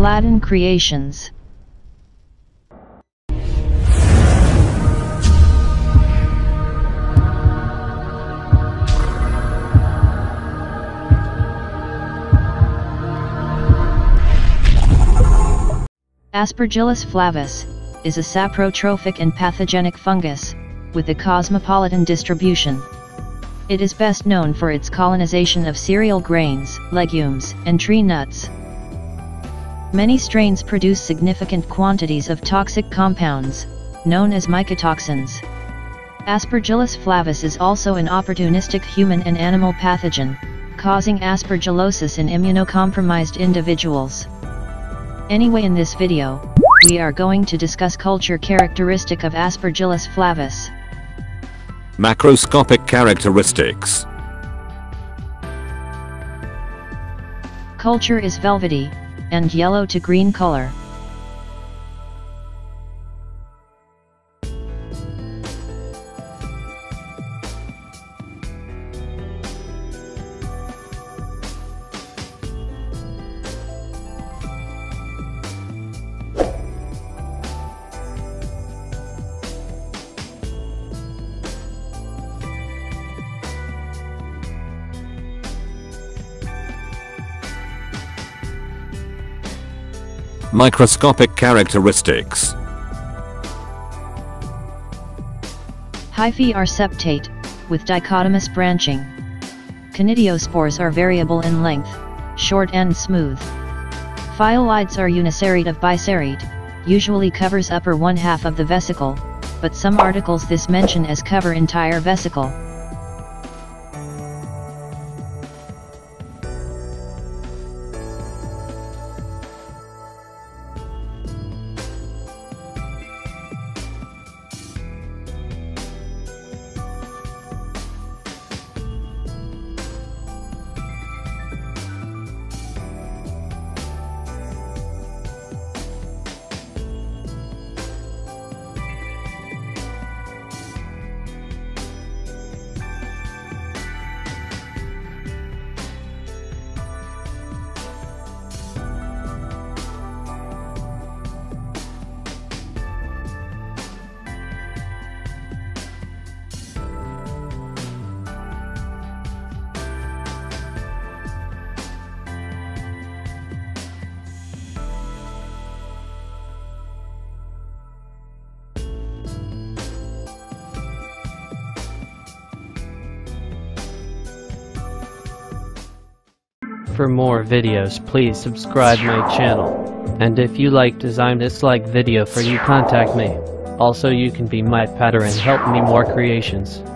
Aladdin Creations. Aspergillus flavus is a saprotrophic and pathogenic fungus, with a cosmopolitan distribution. It is best known for its colonization of cereal grains, legumes, and tree nuts. Many strains produce significant quantities of toxic compounds, known as mycotoxins. Aspergillus flavus is also an opportunistic human and animal pathogen, causing aspergillosis in immunocompromised individuals. Anyway, in this video, we are going to discuss culture characteristic of Aspergillus flavus. Macroscopic characteristics. Culture is velvety and yellow to green color. Microscopic characteristics. Hyphae are septate, with dichotomous branching. Conidiospores are variable in length, short and smooth. Phialides are uniseriate of biseriate, usually covers upper one half of the vesicle, but some articles this mention as cover entire vesicle. For more videos, please subscribe my channel, and if you like design this like video for you, contact me. Also, you can be my pattern and help me more creations.